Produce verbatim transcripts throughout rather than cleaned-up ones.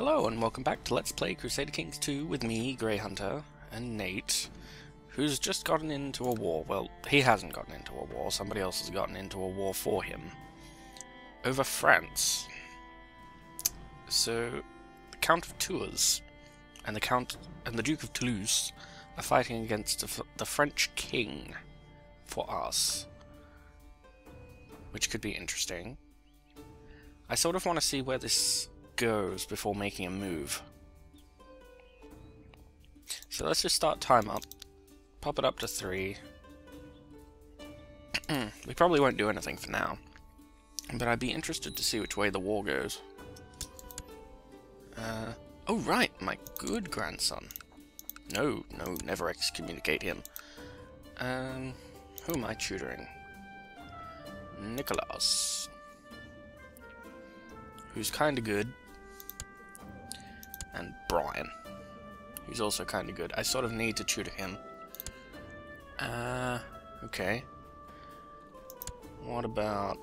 Hello and welcome back to Let's Play Crusader Kings two with me, Greyhunter, and Nate, who's just gotten into a war. Well, he hasn't gotten into a war, somebody else has gotten into a war for him. Over France. So, the Count of Tours and the Count and the Duke of Toulouse are fighting against the, the French King for us, which could be interesting. I sort of want to see where this goes before making a move. So let's just start time up, pop it up to three. We probably won't do anything for now, but I'd be interested to see which way the war goes. Uh, oh right, my good grandson. No, no, never excommunicate him. Um, who am I tutoring? Nicholas, who's kinda good. And Brian, who's also kind of good. I sort of need to tutor him. Uh, okay. What about...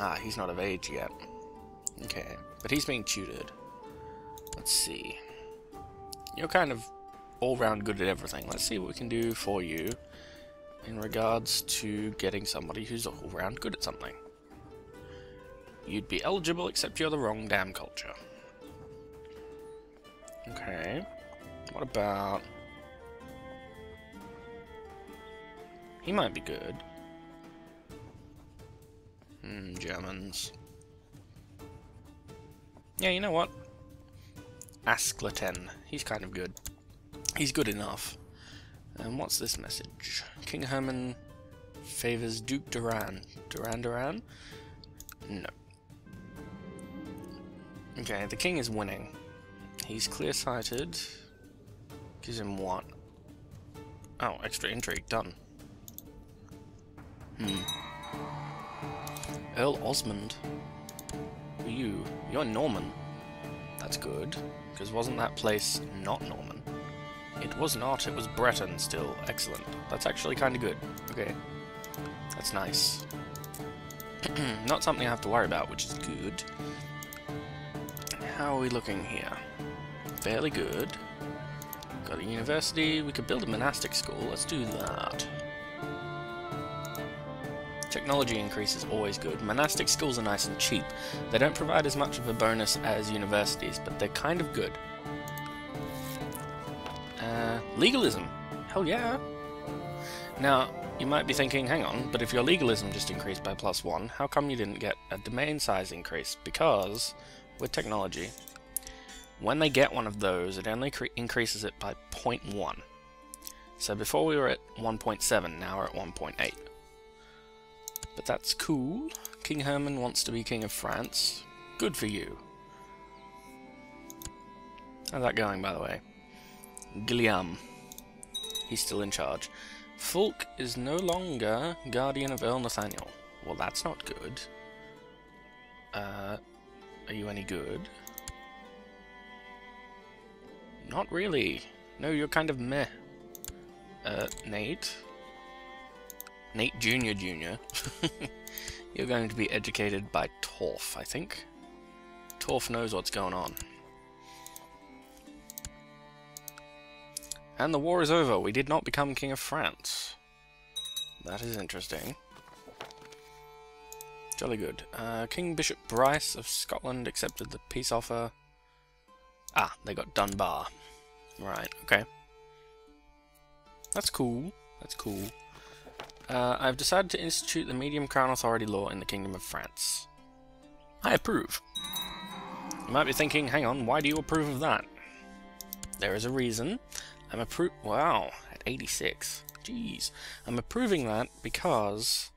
Ah, he's not of age yet. Okay, but he's being tutored. Let's see. You're kind of all-round good at everything. Let's see what we can do for you in regards to getting somebody who's all-round good at something. You'd be eligible, except you're the wrong damn culture. Okay. What about... He might be good. Hmm, Germans. Yeah, you know what? Ask Laten. He's kind of good. He's good enough. And what's this message? King Herman favors Duke Duran. Duran Duran? No. Okay, the king is winning. He's clear-sighted. Gives him what? Oh, extra intrigue. Done. Hmm. Earl Osmond. Who are you? You're Norman. That's good. Because wasn't that place not Norman? It was not. It was Breton still. Excellent. That's actually kind of good. Okay. That's nice. Not something I have to worry about, which is good. How are we looking here? Fairly good. Got a university. We could build a monastic school. Let's do that. Technology increase is always good. Monastic schools are nice and cheap. They don't provide as much of a bonus as universities, but they're kind of good. Uh, legalism. Hell yeah. Now, you might be thinking, hang on, but if your legalism just increased by plus one, how come you didn't get a domain size increase? Because... with technology, when they get one of those, it only increases it by zero point one. So before we were at one point seven, now we're at one point eight. But that's cool. King Herman wants to be King of France. Good for you. How's that going, by the way? Guillaume. He's still in charge. Fulk is no longer Guardian of Earl Nathaniel. Well, that's not good. Uh... Are you any good? Not really. No, you're kind of meh. Uh, Nate? Nate Junior Junior You're going to be educated by Torf, I think. Torf knows what's going on. And the war is over. We did not become King of France. That is interesting. Jolly good. Uh, King Bishop Bryce of Scotland accepted the peace offer. Ah, they got Dunbar. Right, okay. That's cool. That's cool. Uh, I've decided to institute the medium crown authority law in the Kingdom of France. I approve. You might be thinking, hang on, why do you approve of that? There is a reason. I'm appro- wow, at eighty-six. Jeez. I'm approving that because...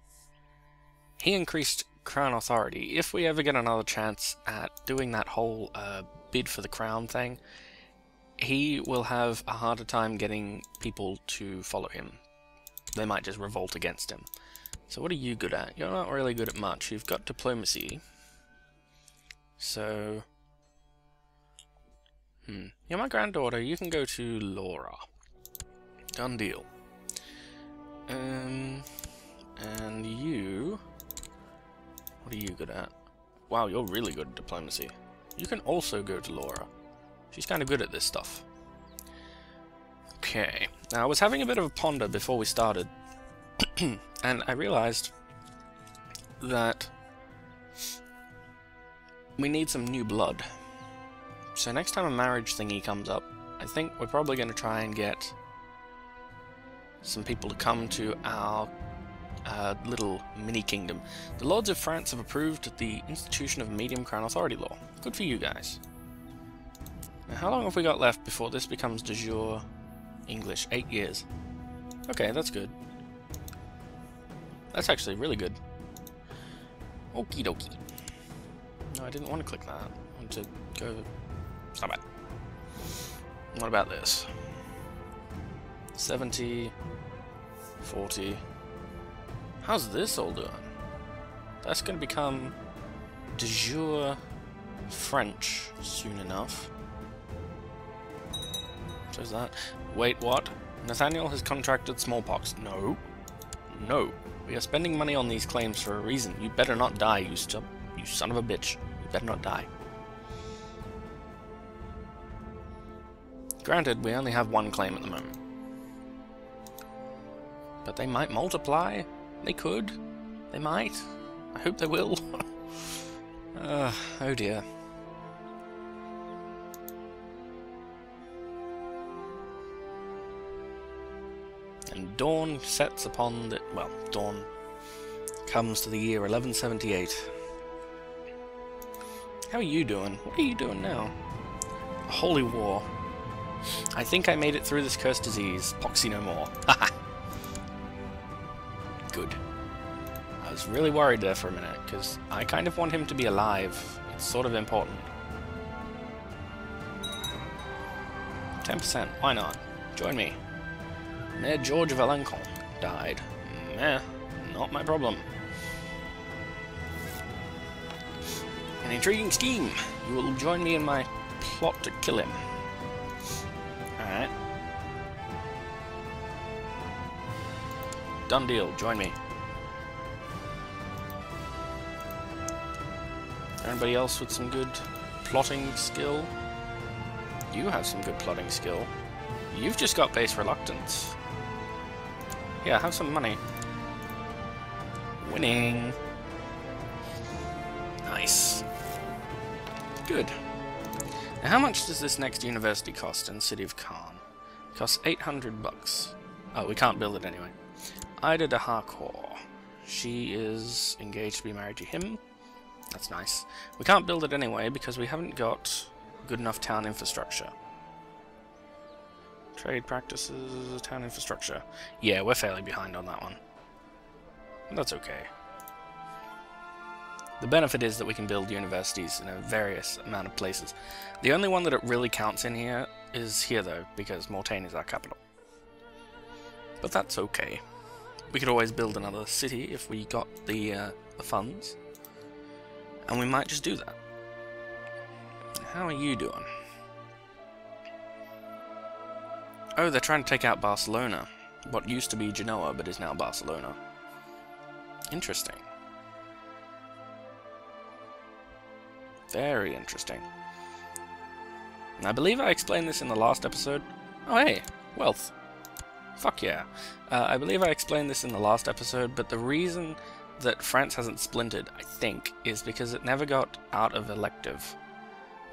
he increased crown authority. If we ever get another chance at doing that whole uh, bid for the crown thing, he will have a harder time getting people to follow him. They might just revolt against him. So what are you good at? You're not really good at much. You've got diplomacy. So... Hmm. You're my granddaughter. You can go to Laura. Done deal. Um... And you... what are you good at? Wow, you're really good at diplomacy. You can also go to Laura. She's kind of good at this stuff. Okay. Now, I was having a bit of a ponder before we started, and I realized that we need some new blood. So next time a marriage thingy comes up, I think we're probably going to try and get some people to come to our uh, little mini-kingdom. The Lords of France have approved the institution of medium crown authority law. Good for you guys. Now, how long have we got left before this becomes de jure English? Eight years. Okay, that's good. That's actually really good. Okie dokie. No, I didn't want to click that. I wanted to go... Stop it. What about this? seventy, forty. How's this all doing? That's going to become de jure French soon enough. So is that... Wait, what? Nathaniel has contracted smallpox. No. No. We are spending money on these claims for a reason. You better not die, you stub... You son of a bitch. You better not die. Granted, we only have one claim at the moment. But they might multiply. They could. They might. I hope they will. uh, oh dear. And dawn sets upon the... Well, dawn comes to the year eleven seventy-eight. How are you doing? What are you doing now? A holy war. I think I made it through this cursed disease. Poxy no more. Haha. Good. I was really worried there for a minute, because I kind of want him to be alive. It's sort of important. ten percent. Why not? Join me. Mayor George Valencon died. Meh. Not my problem. An intriguing scheme. You will join me in my plot to kill him. Alright. Done deal. Join me. Anybody else with some good plotting skill? You have some good plotting skill. You've just got base reluctance. Yeah, have some money. Winning. Nice. Good. Now, how much does this next university cost in the city of Khan? It costs eight hundred bucks. Oh, we can't build it anyway. Ida d'Harcourt. She is engaged to be married to him. That's nice. We can't build it anyway because we haven't got good enough town infrastructure. Trade practices, town infrastructure. Yeah, we're fairly behind on that one. That's okay. The benefit is that we can build universities in a various amount of places. The only one that it really counts in here is here, though, because Mortain is our capital. But that's okay. We could always build another city if we got the, uh, the funds. And we might just do that. How are you doing? Oh, they're trying to take out Barcelona. What used to be Genoa, but is now Barcelona. Interesting. Very interesting. And I believe I explained this in the last episode. Oh hey, wealth. Fuck yeah. Uh, I believe I explained this in the last episode, but the reason that France hasn't splintered, I think, is because it never got out of elective.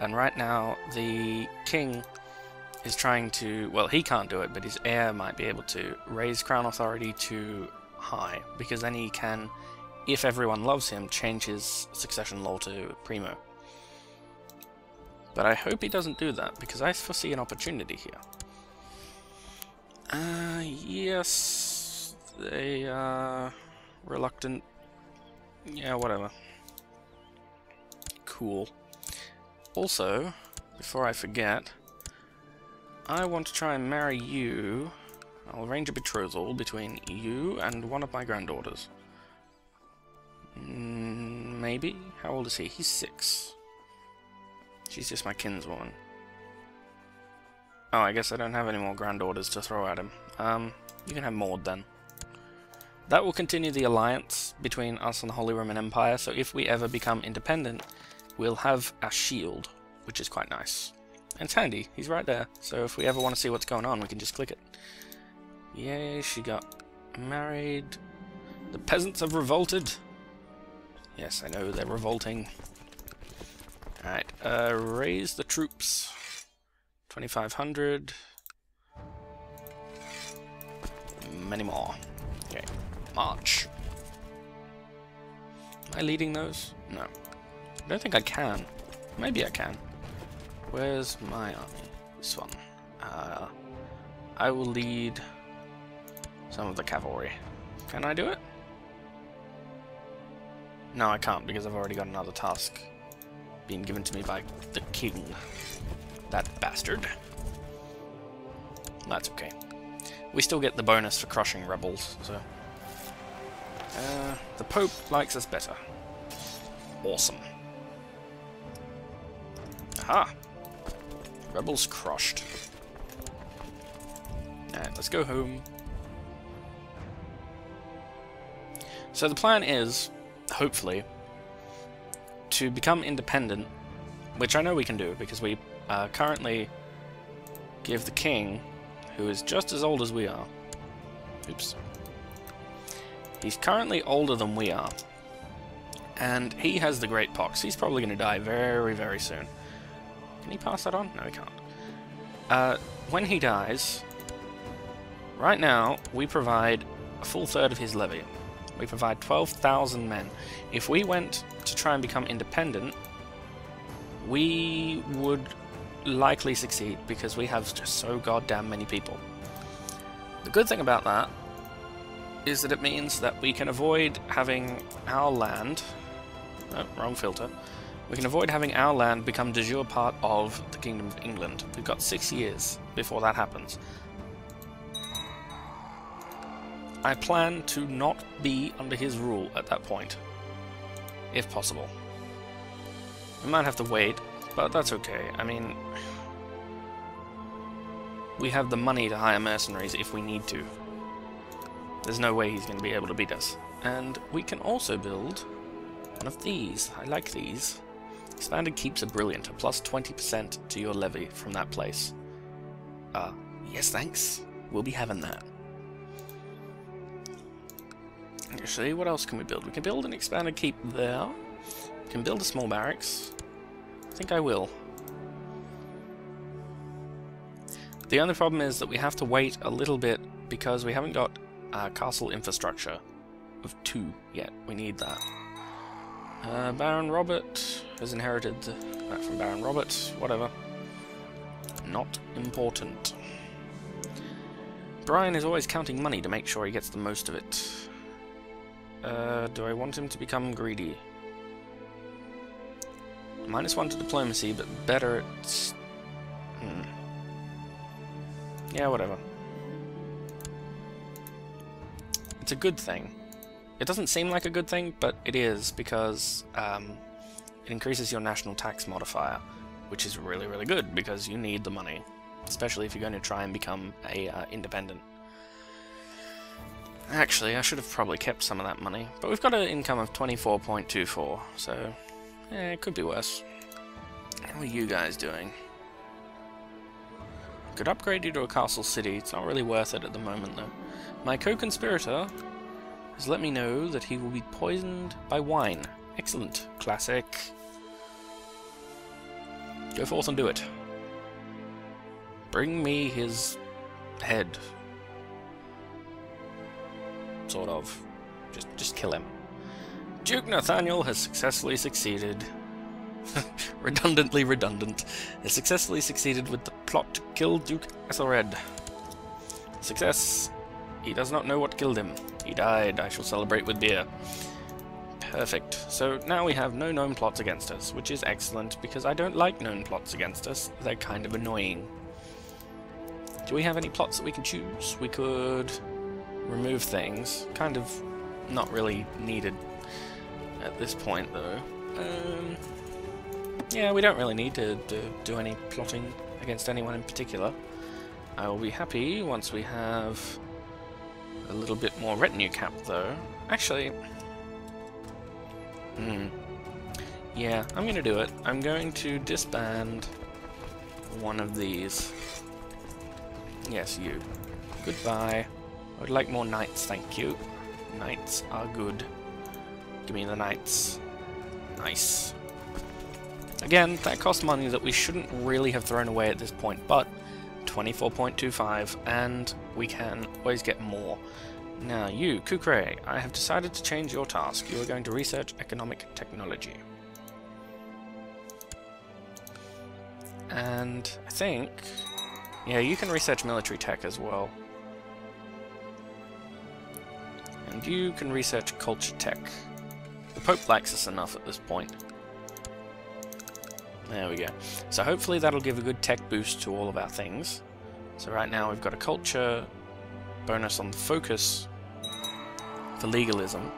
And right now, the king is trying to... Well, he can't do it, but his heir might be able to raise crown authority to high, because then he can, if everyone loves him, change his succession law to primo. But I hope he doesn't do that, because I foresee an opportunity here. Uh, yes... They are... reluctant... Yeah, whatever. Cool. Also, before I forget, I want to try and marry you. I'll arrange a betrothal between you and one of my granddaughters. Mm, maybe? How old is he? He's six. She's just my kinswoman. Oh, I guess I don't have any more granddaughters to throw at him. Um, you can have Maud then. That will continue the alliance between us and the Holy Roman Empire, so if we ever become independent, we'll have a shield. which is quite nice. And it's handy, he's right there, so if we ever want to see what's going on, we can just click it. Yay, she got married. The peasants have revolted. Yes, I know, they're revolting. Alright, uh, raise the troops. twenty-five hundred. Many more. Okay, march. Am I leading those? No. I don't think I can. Maybe I can. Where's my army? This one. Uh, I will lead some of the cavalry. Can I do it? No, I can't because I've already got another task being given to me by the king. That bastard. That's okay. We still get the bonus for crushing rebels, so... Uh, the Pope likes us better. Awesome. Aha! Rebels crushed. Alright, let's go home. So the plan is, hopefully, to become independent, which I know we can do, because we uh, currently give the king, who is just as old as we are. Oops. He's currently older than we are, and he has the Great Pox. He's probably going to die very, very soon. Can he pass that on? No, he can't. Uh, when he dies, right now, we provide a full third of his levy. We provide twelve thousand men. If we went to try and become independent, we would likely succeed because we have just so goddamn many people. The good thing about that is that it means that we can avoid having our land... Oh, wrong filter. We can avoid having our land become de jure part of the Kingdom of England. We've got six years before that happens. I plan to not be under his rule at that point, if possible. We might have to wait, but that's okay. I mean, we have the money to hire mercenaries if we need to. There's no way he's going to be able to beat us. And we can also build one of these. I like these. Expanded keeps are brilliant. A plus twenty percent to your levy from that place. Uh, yes, thanks. We'll be having that. Actually, what else can we build? We can build an expanded keep there. We can build a small barracks. I think I will. The only problem is that we have to wait a little bit because we haven't got uh, castle infrastructure of two yet. We need that. Uh, Baron Robert has inherited that from Baron Robert. Whatever. Not important. Brian is always counting money to make sure he gets the most of it. Uh, do I want him to become greedy? Minus one to diplomacy, but better it's... Hmm. Yeah, whatever. It's a good thing. It doesn't seem like a good thing, but it is, because um, it increases your national tax modifier, which is really, really good, because you need the money, especially if you're going to try and become a uh, independent. Actually, I should have probably kept some of that money, but we've got an income of twenty-four point two four, so eh, it could be worse. How are you guys doing? Could upgrade you to a castle city. It's not really worth it at the moment, though. My co-conspirator has let me know that he will be poisoned by wine. Excellent. Classic. Go forth and do it. Bring me his head. Sort of. Just just kill him. Duke Nathaniel has successfully succeeded. Redundantly redundant. Has successfully succeeded with the plot to kill Duke Ethelred. Success. He does not know what killed him. He died. I shall celebrate with beer. Perfect. So now we have no known plots against us, which is excellent because I don't like known plots against us. They're kind of annoying. Do we have any plots that we can choose? We could... remove things. Kind of not really needed at this point, though. Um, yeah, we don't really need to, to do any plotting against anyone in particular. I will be happy once we have a little bit more retinue cap, though. Actually... Hmm. Yeah, I'm gonna do it. I'm going to disband one of these. Yes, you. Goodbye. I would like more knights, thank you. Knights are good. Give me the knights. Nice. Again, that costs money that we shouldn't really have thrown away at this point, but twenty-four point two five, and we can always get more. Now you, Kukre, I have decided to change your task. You are going to research economic technology. And I think... yeah, you can research military tech as well. And you can research culture tech. The Pope likes us enough at this point. There we go. So hopefully that'll give a good tech boost to all of our things. So right now we've got a culture bonus on the focus for legalism.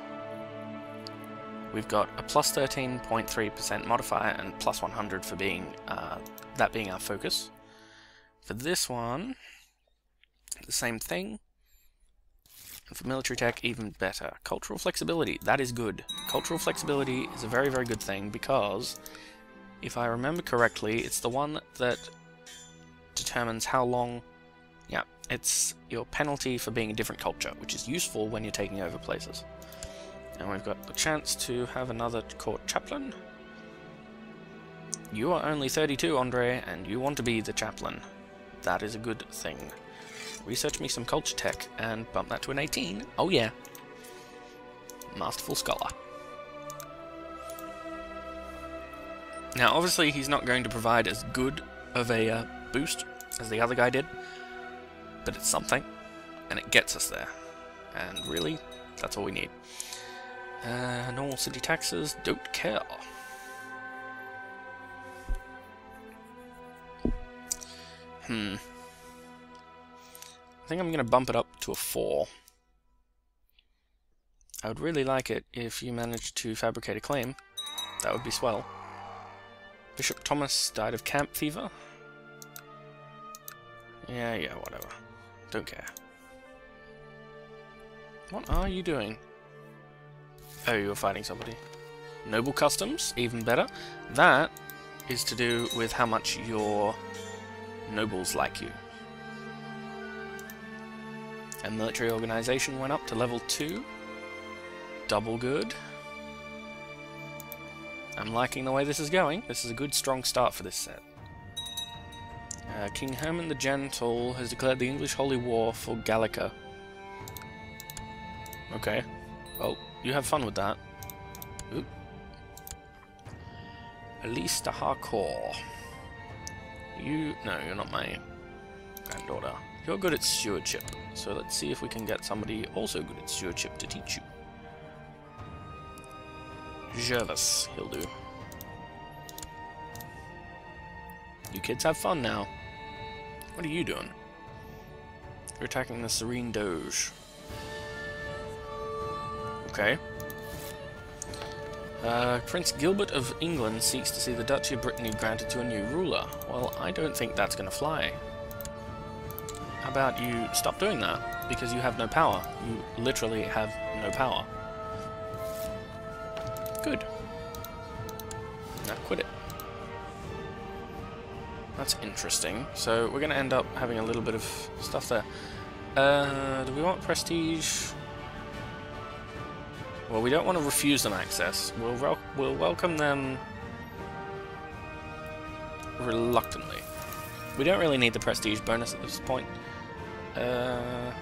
We've got a plus thirteen point three percent modifier and plus one hundred for being uh, that being our focus. For this one, the same thing. And for military tech, even better. Cultural flexibility, that is good. Cultural flexibility is a very, very good thing because, if I remember correctly, it's the one that determines how long... yeah, it's your penalty for being a different culture, which is useful when you're taking over places. And we've got the chance to have another court chaplain. You are only thirty-two, Andre, and you want to be the chaplain. That is a good thing. Research me some culture tech and bump that to an eighteen. Oh yeah. Masterful scholar. Now obviously he's not going to provide as good of a uh, boost as the other guy did, but it's something, and it gets us there. And really, that's all we need. Uh, normal city taxes, don't care. Hmm. I think I'm going to bump it up to a four. I would really like it if you managed to fabricate a claim. That would be swell. Bishop Thomas died of camp fever. Yeah, yeah, whatever. Don't care. What are you doing? Oh, you're fighting somebody. Noble customs, even better. That is to do with how much your nobles like you. And military organization went up to level two. Double good. I'm liking the way this is going. This is a good, strong start for this set. Uh, King Herman the Gentle has declared the English Holy War for Gallica. Okay. Well, you have fun with that. Oop. Elise d'Harcourt. You... no, you're not my granddaughter. You're good at stewardship, so let's see if we can get somebody also good at stewardship to teach you. Jervis, he'll do. You kids have fun now. What are you doing? You're attacking the Serene Doge. Okay. Uh, Prince Gilbert of England seeks to see the Duchy of Brittany granted to a new ruler. Well, I don't think that's going to fly. How about you stop doing that? Because you have no power. You literally have no power. Good. Now quit it. That's interesting. So we're going to end up having a little bit of stuff there. Uh, do we want prestige? Well, we don't want to refuse them access. We'll, rel we'll welcome them reluctantly. We don't really need the prestige bonus at this point. Uh,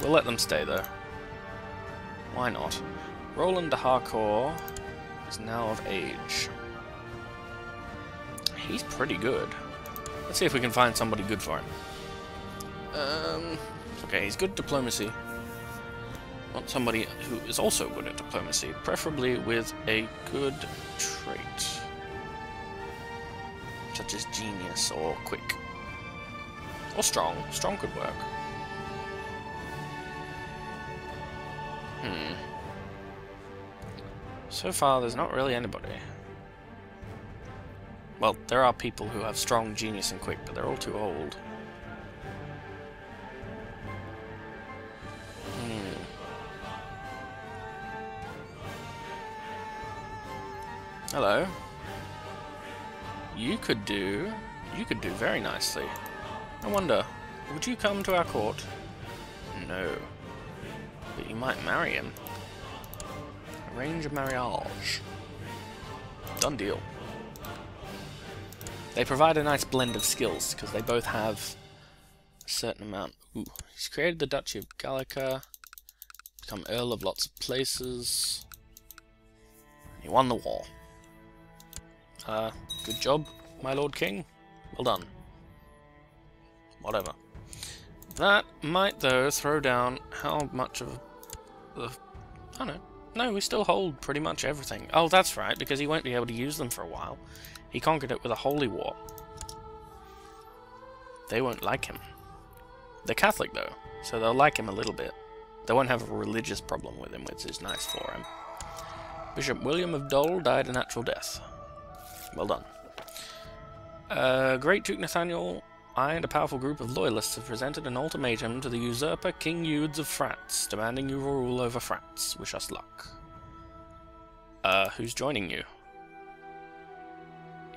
we'll let them stay though. Why not? Roland d'Harcourt is now of age. He's pretty good. Let's see if we can find somebody good for him. Um, okay, he's good at diplomacy. Want somebody who is also good at diplomacy, preferably with a good trait. Such as genius or quick. Or strong. Strong could work. Hmm. So far, there's not really anybody. Well, there are people who have strong, genius, and quick, but they're all too old. Hmm. Hello. You could do... You could do very nicely. I wonder, would you come to our court? No. But you might marry him. Arrange a marriage. Done deal. They provide a nice blend of skills, because they both have a certain amount. Ooh, he's created the Duchy of Gallica, become Earl of lots of places, and he won the war. Uh, good job, my Lord King. Well done. Whatever. That might, though, throw down how much of the... I don't know. No, we still hold pretty much everything. Oh, that's right, because he won't be able to use them for a while. He conquered it with a holy war. They won't like him. They're Catholic, though, so they'll like him a little bit. They won't have a religious problem with him, which is nice for him. Bishop William of Dole died a natural death. Well done. Uh, Great Duke Nathaniel, I and a powerful group of loyalists have presented an ultimatum to the usurper King Eudes of France, demanding you rule over France. Wish us luck. Uh, who's joining you?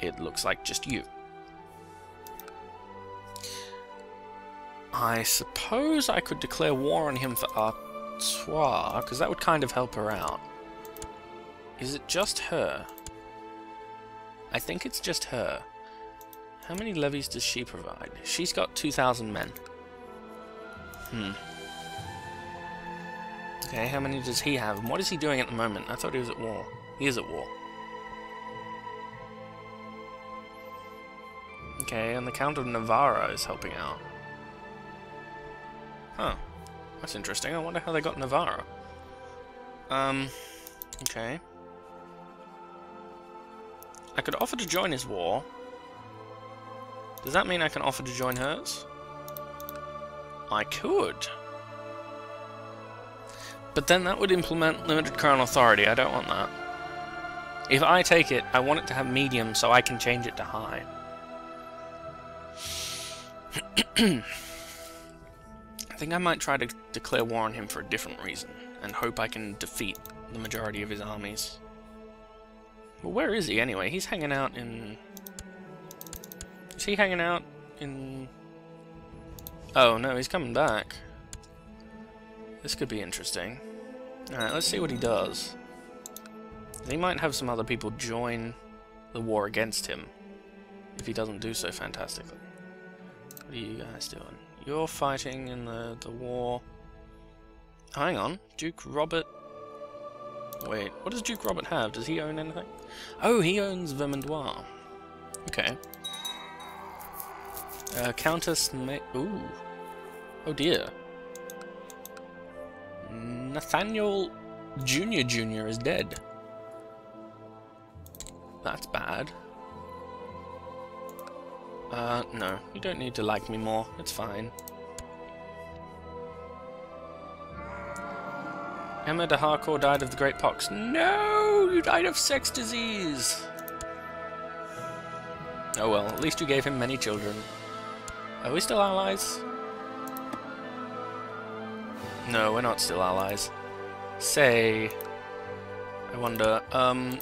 It looks like just you. I suppose I could declare war on him for Artois, because that would kind of help her out. Is it just her? I think it's just her. How many levies does she provide? She's got two thousand men. Hmm. Okay, how many does he have? And what is he doing at the moment? I thought he was at war. He is at war. Okay, and the Count of Navarra is helping out. Huh. That's interesting. I wonder how they got Navarra. Um, okay. I could offer to join his war. Does that mean I can offer to join hers? I could. But then that would implement limited crown authority. I don't want that. If I take it, I want it to have medium so I can change it to high. I think I might try to declare war on him for a different reason and hope I can defeat the majority of his armies. Well, where is he anyway? He's hanging out in... Is he hanging out in... Oh, no, he's coming back. This could be interesting. Alright, let's see what he does. He might have some other people join the war against him, if he doesn't do so fantastically. What are you guys doing? You're fighting in the, the war... Hang on, Duke Robert... Wait, what does Duke Robert have? Does he own anything? Oh, he owns Vermandois. Okay. Uh, Countess May... Ooh. Oh dear. Nathaniel Junior Junior is dead. That's bad. Uh, no. You don't need to like me more. It's fine. Emma d'Harcourt died of the Great Pox. No! You died of sex disease! Oh well, at least you gave him many children. Are we still allies? No, we're not still allies. Say... I wonder, um...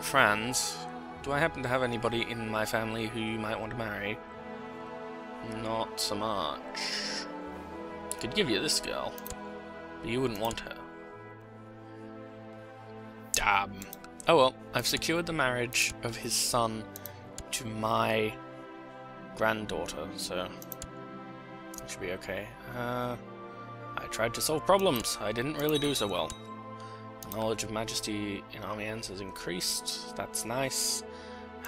Franz, do I happen to have anybody in my family who you might want to marry? Not so much. Could give you this girl, but you wouldn't want her. Damn. Oh well, I've secured the marriage of his son to my... granddaughter, so it should be okay. Uh, I tried to solve problems. I didn't really do so well. The knowledge of majesty in Amiens has increased. That's nice.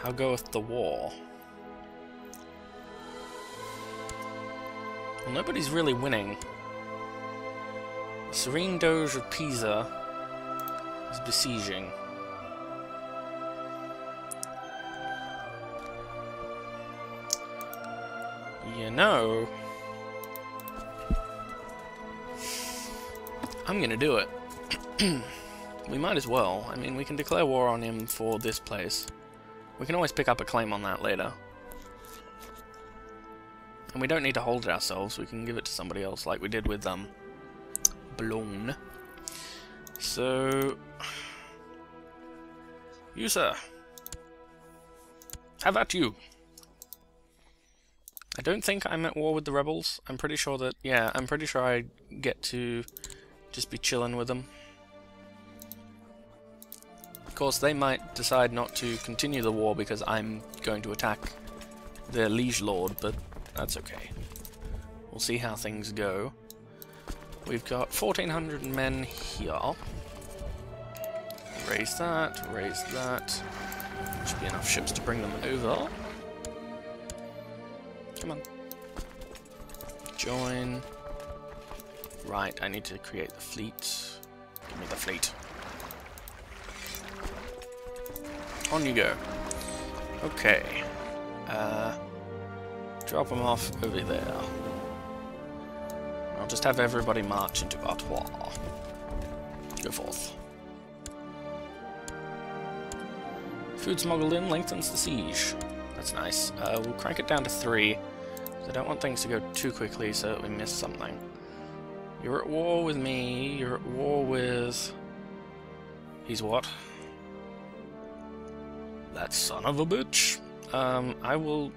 How goeth the war? Well, nobody's really winning. The Serene Doge of Pisa is besieging. You know, I'm gonna do it. We might as well. I mean, we can declare war on him for this place. We can always pick up a claim on that later. And we don't need to hold it ourselves. We can give it to somebody else, like we did with, um, Boulogne. So... You, sir. Have at you. I don't think I'm at war with the rebels. I'm pretty sure that... Yeah, I'm pretty sure I get to just be chilling with them. Of course, they might decide not to continue the war because I'm going to attack their liege lord, but that's okay. We'll see how things go. We've got fourteen hundred men here. Raise that, raise that. Should be enough ships to bring them over. Come on. Join. Right, I need to create the fleet. Give me the fleet. On you go. Okay. Uh, drop them off over there. I'll just have everybody march into Artois. Go forth. Food smuggled in lengthens the siege. That's nice. Uh, we'll crank it down to three. I don't want things to go too quickly so that we miss something. You're at war with me. You're at war with... He's what? That son of a bitch. Um, I will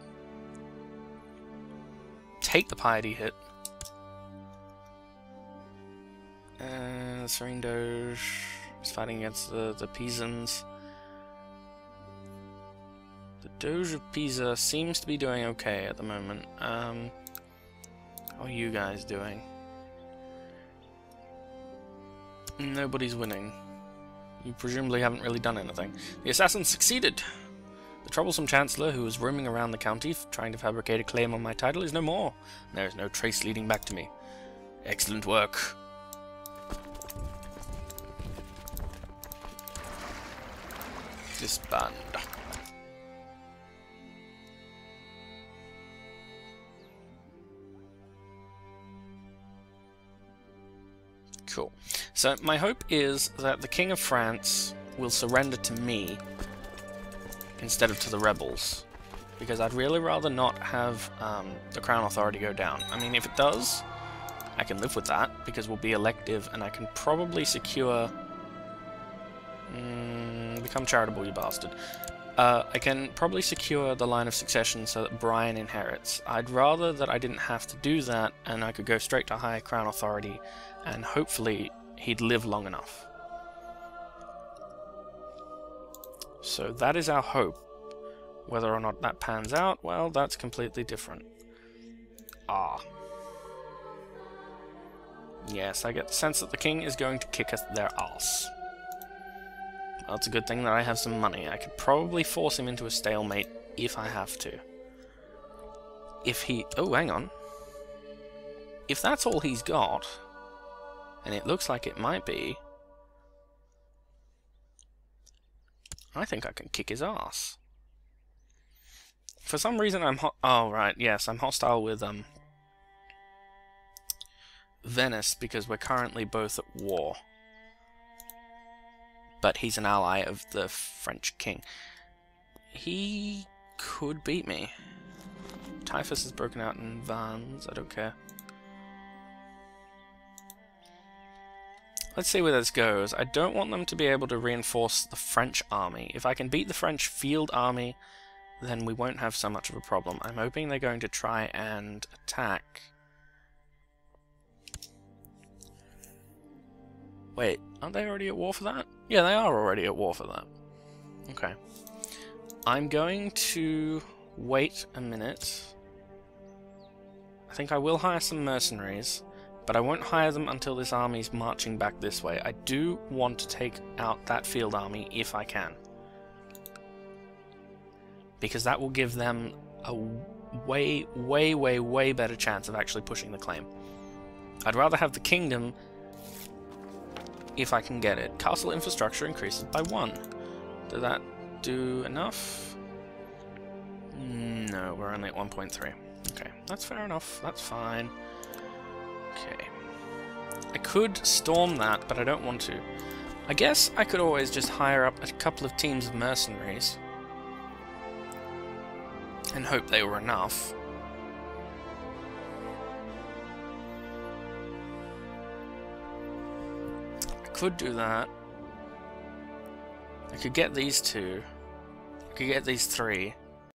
take the piety hit. Uh, Serene Doge is fighting against the, the Pisans. The Doge of Pisa seems to be doing okay at the moment. Um, how are you guys doing? Nobody's winning. You presumably haven't really done anything. The assassin succeeded! The troublesome chancellor, who was roaming around the county trying to fabricate a claim on my title, is no more. There is no trace leading back to me. Excellent work. Disband. Cool. So my hope is that the King of France will surrender to me instead of to the rebels, because I'd really rather not have um, the Crown Authority go down. I mean, if it does, I can live with that, because we'll be elective, and I can probably secure... Mm, become charitable, you bastard. Uh, I can probably secure the line of succession so that Brian inherits. I'd rather that I didn't have to do that, and I could go straight to higher Crown Authority, and hopefully he'd live long enough. So that is our hope. Whether or not that pans out, well, that's completely different. Ah. Yes, I get the sense that the king is going to kick us their ass. Well, it's a good thing that I have some money. I could probably force him into a stalemate if I have to. If he... Oh, hang on. If that's all he's got, and it looks like it might be... I think I can kick his ass. For some reason I'm ho- oh right, yes, I'm hostile with um Venice because we're currently both at war. But he's an ally of the French king. He could beat me. Typhus has broken out in Vannes, I don't care. Let's see where this goes. I don't want them to be able to reinforce the French army. If I can beat the French field army, then we won't have so much of a problem. I'm hoping they're going to try and attack. Wait, aren't they already at war for that? Yeah, they are already at war for that. Okay. I'm going to wait a minute. I think I will hire some mercenaries. But I won't hire them until this army's marching back this way. I do want to take out that field army if I can. Because that will give them a way, way, way, way better chance of actually pushing the claim. I'd rather have the kingdom if I can get it. Castle infrastructure increases by one. Did that do enough? No, we're only at one point three. Okay, that's fair enough. That's fine. Okay. I could storm that, but I don't want to. I guess I could always just hire up a couple of teams of mercenaries and hope they were enough. I could do that. I could get these two. I could get these three.